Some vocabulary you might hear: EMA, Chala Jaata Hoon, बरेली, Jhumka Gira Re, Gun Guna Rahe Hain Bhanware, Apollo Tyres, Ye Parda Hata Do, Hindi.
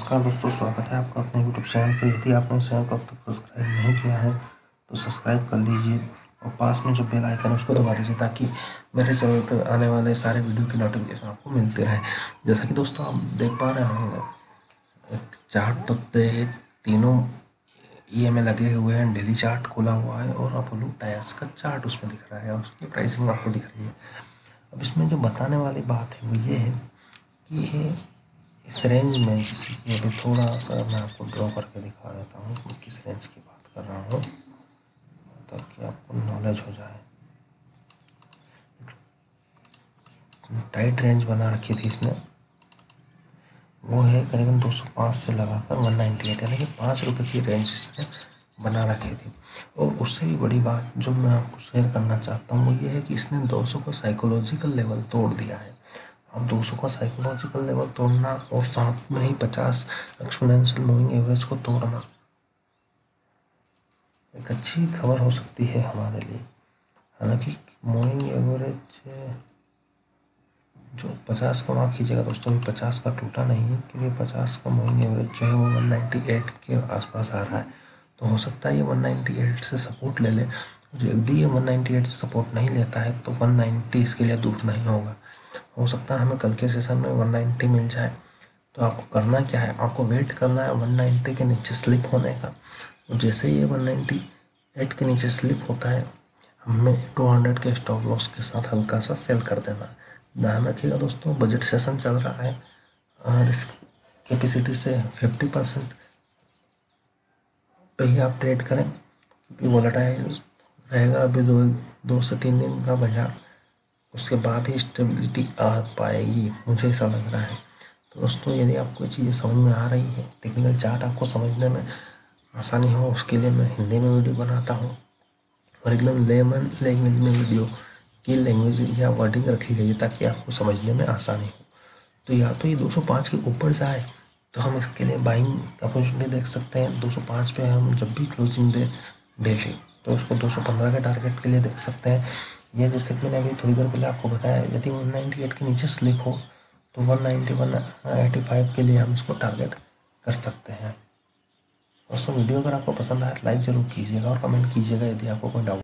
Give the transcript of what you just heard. नमस्कार दोस्तों, स्वागत है आपका अपने यूट्यूब चैनल पर। यदि आपने इस चैनल को अब तक सब्सक्राइब नहीं किया है तो सब्सक्राइब कर लीजिए और पास में जो बेल आइकन है उसको दबा दीजिए ताकि मेरे चैनल पर आने वाले सारे वीडियो की नोटिफिकेशन आपको मिलते रहे। जैसा कि दोस्तों आप देख पा रहे होंगे, एक चार्ट तो तीनों EMA लगे हुए हैं, डेली चार्ट खुला हुआ है और अपोलो टायर्स का चार्ट उसमें दिख रहा है और उसकी प्राइसिंग आपको दिख रही है। अब इसमें जो बताने वाली बात है वो ये है कि इस रेंज में, जैसे कि अभी थोड़ा सा मैं आपको ड्रॉ करके दिखा देता हूँ मैं किस रेंज की बात कर रहा हूँ ताकि आपको नॉलेज हो जाए। टाइट रेंज बना रखी थी इसने, वो है करीबन 205 से लगाकर 198 यानी कि 5 रुपये की रेंज इसने बना रखी थी। और उससे भी बड़ी बात जो मैं आपको शेयर करना चाहता हूँ वो ये है कि इसने 200 का साइकोलॉजिकल लेवल तोड़ दिया है। अब 200 का साइकोलॉजिकल लेवल तोड़ना और साथ में ही 50 एक्सपोनेंशियल मूविंग एवरेज को तोड़ना एक अच्छी खबर हो सकती है हमारे लिए। हालांकि मूविंग एवरेज जो 50 का, माफ कीजिएगा दोस्तों, 50 का टूटा नहीं है क्योंकि 50 का मूविंग एवरेज जो है वो 198 के आसपास आ रहा है। तो हो सकता है ये 198 से सपोर्ट ले ले। यदि ये 198 से सपोर्ट नहीं लेता है तो 190 इसके लिए दूर नहीं होगा। हो सकता है हमें कल के सेशन में 190 मिल जाए। तो आपको करना क्या है, आपको वेट करना है 190 के नीचे स्लिप होने का। तो जैसे ही ये 198 के नीचे स्लिप होता है हमें 200 के स्टॉप लॉस के साथ हल्का सा सेल कर देना है। ध्यान रखिएगा दोस्तों, बजट सेशन चल रहा है और रिस्क कैपेसिटी से 50% पे ही आप ट्रेड करें क्योंकि वोलेटाइल रहेगा अभी दो से तीन दिन का बाजार, उसके बाद ही स्टेबिलिटी आ पाएगी, मुझे ऐसा लग रहा है। तो दोस्तों यदि आपको चीज़ें समझ में आ रही है, टेक्निकल चार्ट आपको समझने में आसानी हो उसके लिए मैं हिंदी में वीडियो बनाता हूँ और एकदम लेमन लैंग्वेज में वीडियो की लैंग्वेज या वर्डिंग रखी गई है ताकि आपको समझने में आसानी हो। तो या तो ये 205 के ऊपर जाए तो हम इसके लिए बाइंग अपॉर्चुनिटी देख सकते हैं। 205 पे हम जब भी क्लोजिंग दे डेली तो उसको 215 के टारगेट के लिए देख सकते हैं। यह जैसे कि मैंने अभी थोड़ी देर पहले आपको बताया, यदि 198 के नीचे स्लिप हो तो 191-185 के लिए हम इसको टारगेट कर सकते हैं। दोस्तों वीडियो अगर आपको पसंद आए तो लाइक ज़रूर कीजिएगा और कमेंट कीजिएगा यदि आपको कोई डाउट